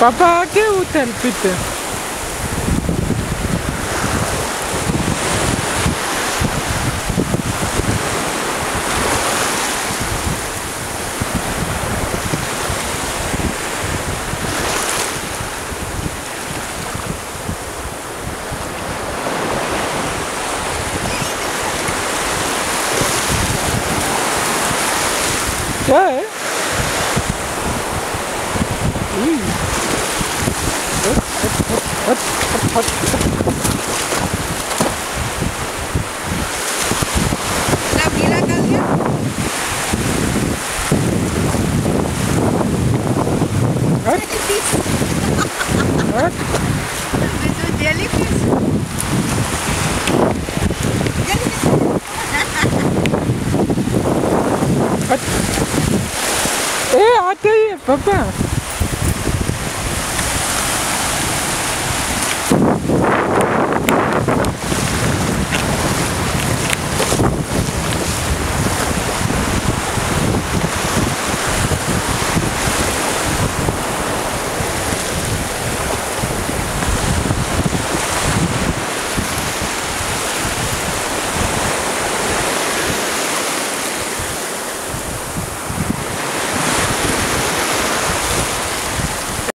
Papa, ¿qué usa el Peter? Yeah. ¿La canción? What? What? Hey, I'll tell you, Papa.